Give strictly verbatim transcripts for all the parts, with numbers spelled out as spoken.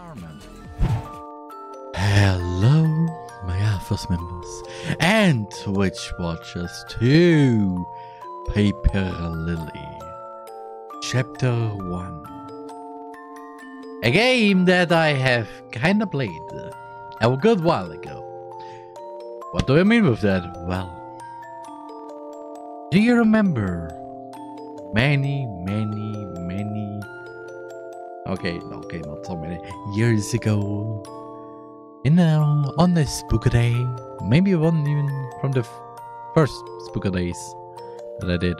Armand. Hello, my AFOS members and Twitch watchers to Paper Lily. Chapter one. A game that I have kinda played a good while ago. What do I mean with that? Well, do you remember many, many, many... Okay, okay, not so many years ago. In uh, on a spooker day, maybe one even from the first spooker days that I did,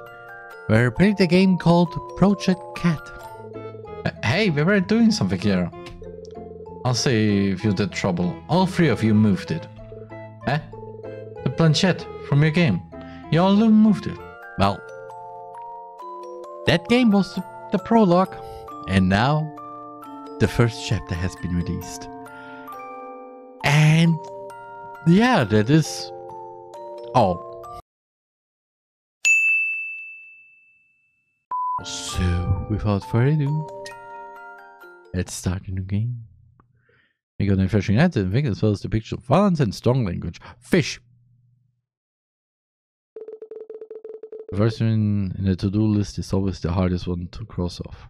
where I played a game called Project Kat. Uh, hey, we were doing something here. I'll save you the trouble. All three of you moved it. Eh? The planchette from your game. You all moved it. Well, that game was the, the prologue, and now the first chapter has been released. And yeah, that is all. So, without further ado, let's start a new game. We got an refreshing item thing as well as the picture of violence and strong language. Fish! The first one in the to-do list is always the hardest one to cross off.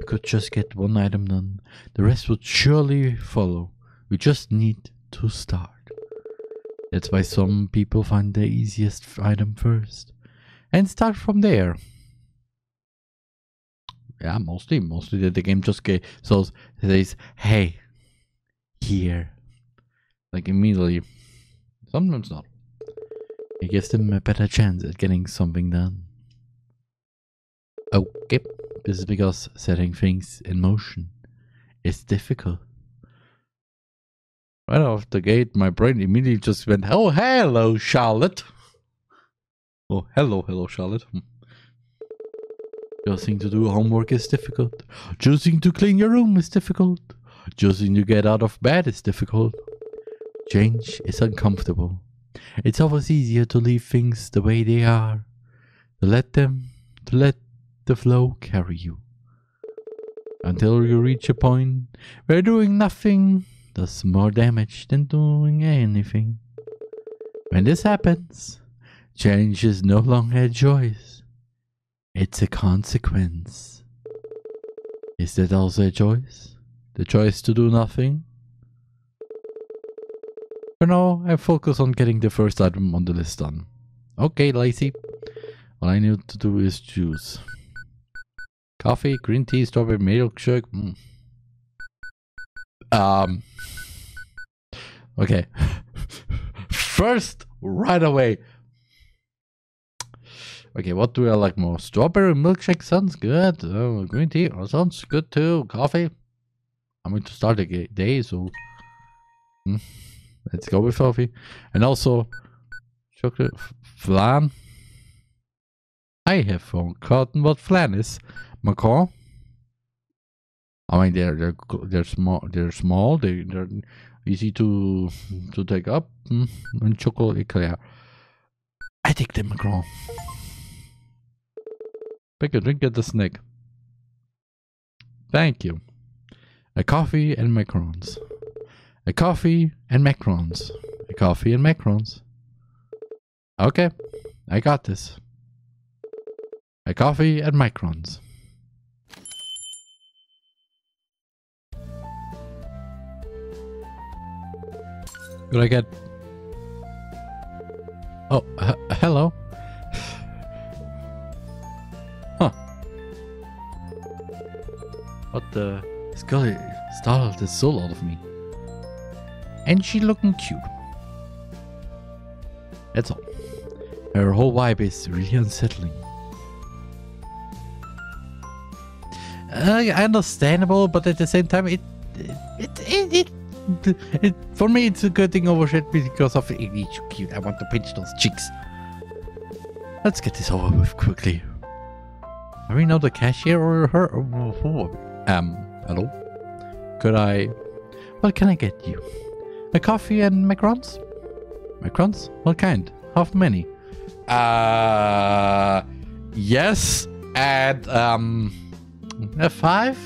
We could just get one item done. The rest would surely follow. We just need to start. That's why some people find the easiest item first and start from there. Yeah, mostly, mostly that the game just gave, so says, hey, here, like immediately. Sometimes not. It gives them a better chance at getting something done. Okay, this is because setting things in motion is difficult. Right off the gate, my brain immediately just went, oh, hello, Charlotte. Oh, hello, hello, Charlotte. Choosing to do homework is difficult. Choosing to clean your room is difficult. Choosing to get out of bed is difficult. Change is uncomfortable. It's always easier to leave things the way they are. To let them, to let the flow carry you. Until you reach a point where doing nothing does more damage than doing anything. When this happens, change is no longer a choice. It's a consequence. Is that also a choice? The choice to do nothing? For now, I focus on getting the first item on the list done. Okay, Lacey. All I need to do is choose. Coffee, green tea, strawberry milkshake. Mm. Um. Okay. First, right away. Okay, what do I like more? Strawberry milkshake sounds good. Oh, green tea sounds good too. Coffee. I'm going to start the day, so mm. let's go with coffee. And also, chocolate flan. I have forgotten what flan is. Macaron. I mean, they're they're they're small. They're small. They, they're easy to to take up. Mm. And chocolate eclair. I take the macaron. Pick a drink at the snack. Thank you. A coffee and macarons. A coffee and macarons. A coffee and macarons. Okay, I got this. A coffee and macarons. Could I get... Oh, uh, hello. What the... This girl startled the soul out of me. And she looking cute. That's all. Her whole vibe is really unsettling. Uh, understandable, but at the same time, it it it, it... it... it... For me, it's a good thing over shit because of... It's cute, I want to pinch those cheeks. Let's get this over with quickly. Are we now the cashier or her? Or who? Um, hello? Could I... What can I get you? A coffee and macarons? Macarons? What kind? How many? Uh... Yes, and um... a five?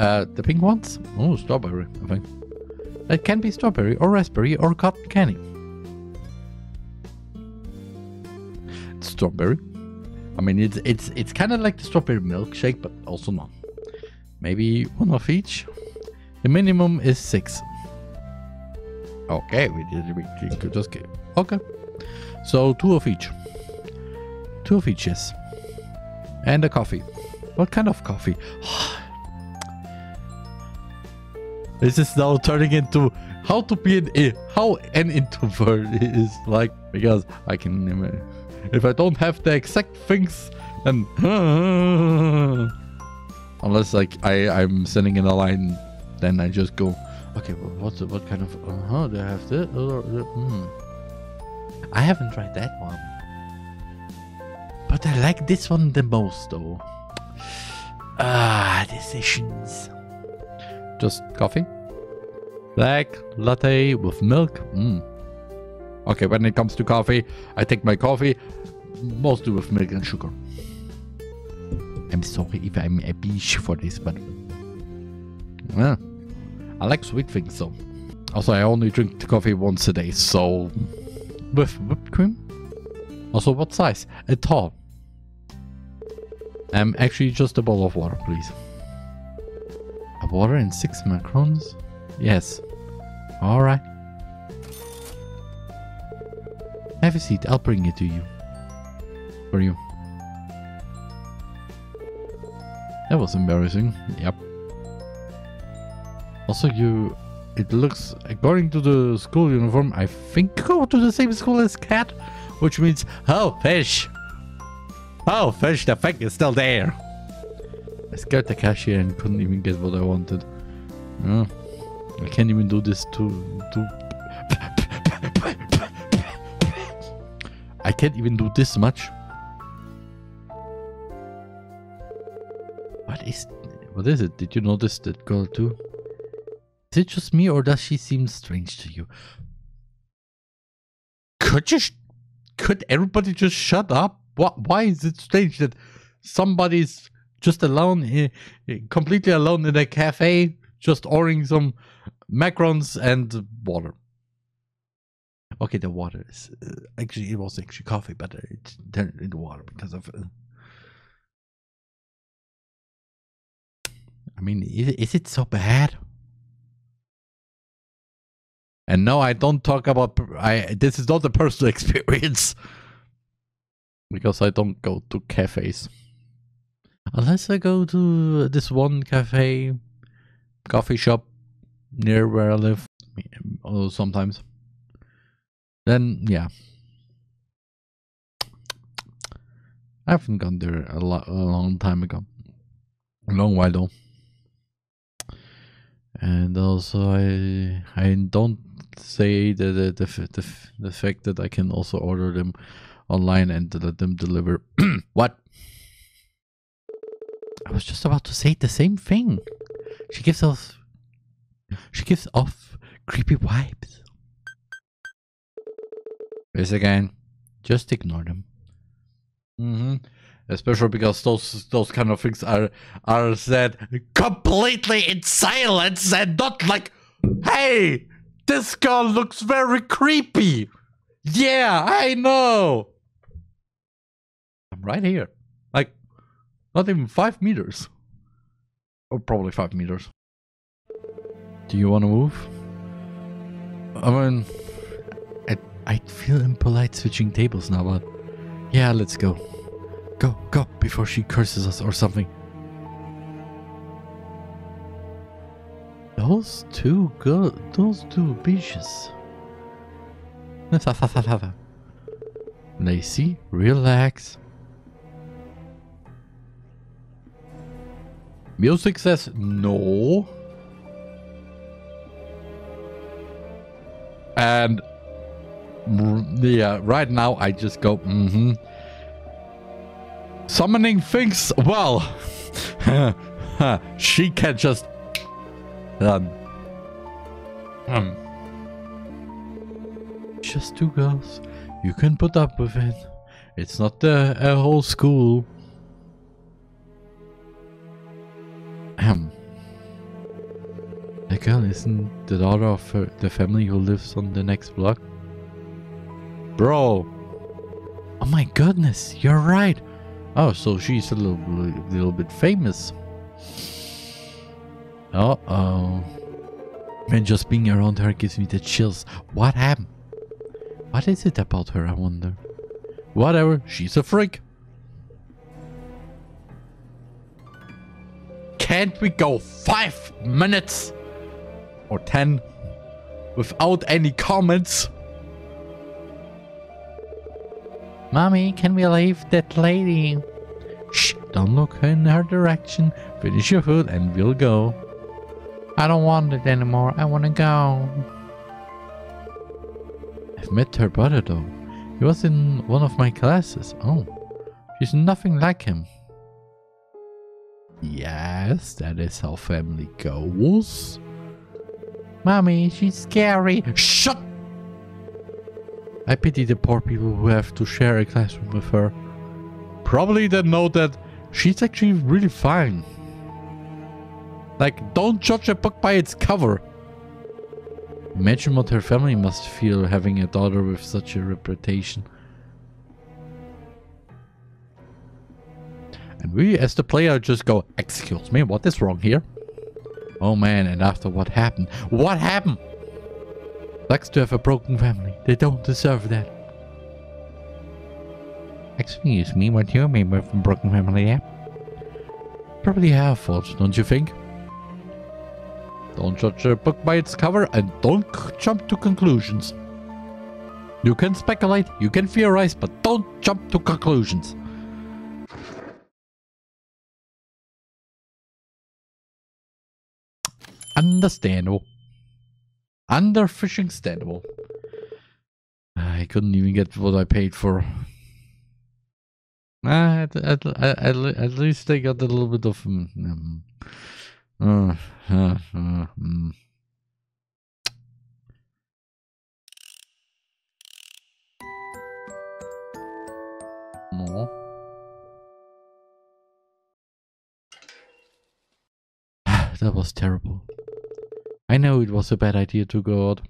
Uh, the pink ones? Oh, strawberry, I think. It can be strawberry or raspberry or cotton candy. Strawberry. I mean, it's it's it's kind of like the strawberry milkshake, but also not. Maybe one of each. The minimum is six. Okay, we did. We could just get. Okay. So two of each. Two of each, yes. And a coffee. What kind of coffee? This is now turning into how to be an how an introvert is like, because I can imagine. If I don't have the exact things, then unless like I I'm sending in a line, then I just go. Okay, well, what's what kind of? Uh huh. Do I have this? Or, uh, hmm. I haven't tried that one, but I like this one the most though. Ah, decisions. Just coffee, black latte with milk. Mm. Okay, when it comes to coffee, I take my coffee mostly with milk and sugar. I'm sorry if I'm a bitch for this, but yeah, I like sweet things. So also, I only drink the coffee once a day. So with whipped cream. Also, what size? A tall. Um, actually, just a bowl of water, please. Water and six macarons? Yes. Alright. Have a seat, I'll bring it to you. For you. That was embarrassing. Yep. Also you... It looks... According to the school uniform, I think you go to the same school as Kat. Which means... Oh, fish! Oh, fish, the fact is still there! I scared the cashier and couldn't even get what I wanted. Oh, I can't even do this to... to I can't even do this much. What is... What is it? Did you notice that girl too? Is it just me or does she seem strange to you? Could you... Sh could everybody just shut up? What, why is it strange that somebody's... just alone, completely alone in a cafe, just ordering some macarons and water. Okay, the water is uh, actually it was actually coffee, but it turned into water because of. Uh, I mean, is, is it so bad? And no, I don't talk about. I this is not a personal experience because I don't go to cafes. Unless I go to this one cafe, coffee shop near where I live, although sometimes, then yeah, I haven't gone there a, lo a long time ago, a long while though. And also, I I don't say the the the, the, the fact that I can also order them online and let them deliver. What? I was just about to say the same thing. She gives off... She gives off creepy vibes. This again. Just ignore them. Mm-hmm. Especially because those those kind of things are are said completely in silence and not like, hey, this girl looks very creepy. Yeah, I know. I'm right here. Like... Not even five meters. Or probably five meters. Do you want to move? I mean... I, I feel impolite switching tables now, but... Yeah, let's go. Go, go, before she curses us or something. Those two girls... Those two bitches. Lacey, relax. Music says no. And yeah, right now I just go, mm-hmm. Summoning things, well, she can just done. Um, just two girls. You can put up with it. It's not the a whole school. The girl isn't the daughter of her, the family who lives on the next block? Bro! Oh my goodness, you're right! Oh, so she's a little, little bit famous. Uh-oh. And just being around her gives me the chills. What happened? What is it about her, I wonder? Whatever, she's a freak. Can't we go five minutes or ten without any comments? Mommy, can we leave that lady? Shh, don't look in her direction. Finish your food and we'll go. I don't want it anymore. I want to go. I've met her brother though. He was in one of my classes. Oh, she's nothing like him. Yes, that is how family goes. Mommy, she's scary. Shut up! I pity the poor people who have to share a classroom with her. Probably they know that she's actually really fine. Like, don't judge a book by its cover. Imagine what her family must feel having a daughter with such a reputation. And we as the player just go, excuse me, what is wrong here? Oh man, and after what happened? What happened? Sucks to have a broken family. They don't deserve that. Excuse me, what do you mean with a broken family, yeah? Probably her fault, don't you think? Don't judge a book by its cover and don't jump to conclusions. You can speculate, you can theorize, but don't jump to conclusions. Understandable. Underfishing standable. I couldn't even get what I paid for. Ah, at, at, at, at least they got a little bit of... Um, uh, uh, uh, um. No. That was terrible. I know it was a bad idea to go out.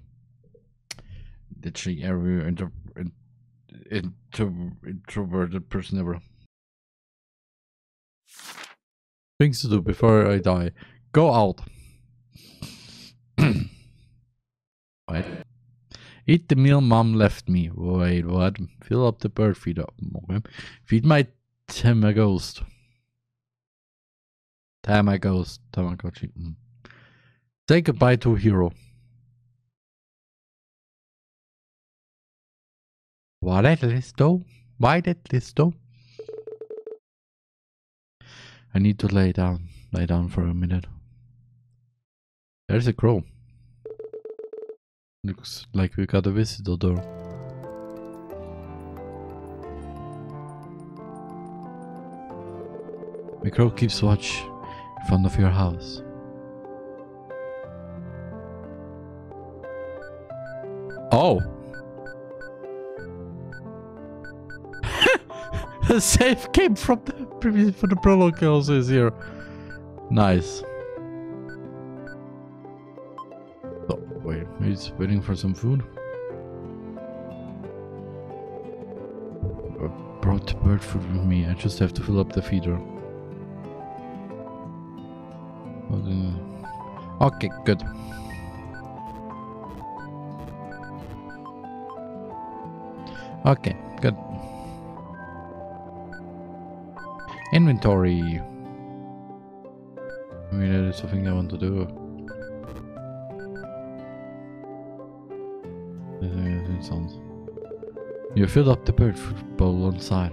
Literally every inter inter introverted person ever. Things to do before I die. Go out. What? Eat the meal mom left me. Wait, what? Fill up the bird feeder. Okay. Feed my Tamagotchi. Tamagotchi. Tamagotchi. Mm. Say goodbye to Hero. Why that list though? Why that list though? I need to lay down. Lay down for a minute. There's a crow. Looks like we got a visitor though. The crow keeps watch in front of your house. Oh! The save came from the previous from the prologue also is here. Nice. Oh wait, he's waiting for some food. I brought bird food with me. I just have to fill up the feeder. Okay, good. Okay, good. Inventory. I mean, that is something I want to do. That sounds. You filled up the bird food bowl on side.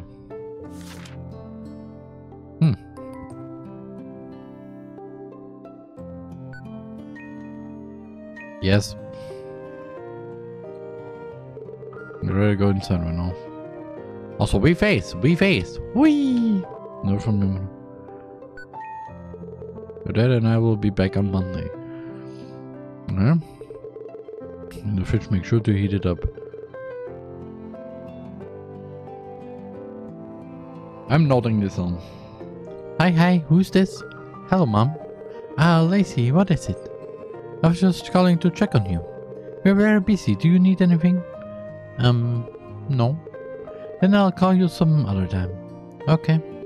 Hmm. Yes. I'm ready to go inside right now. Also, we face, we face, wee. No from him. Your dad and I will be back on Monday. Yeah. In the fridge, make sure to heat it up. I'm nodding this on. Hi, hi. Who's this? Hello, Mom. Ah, Lacey. What is it? I was just calling to check on you. We're very busy. Do you need anything? Um, no. Then I'll call you some other time. Okay.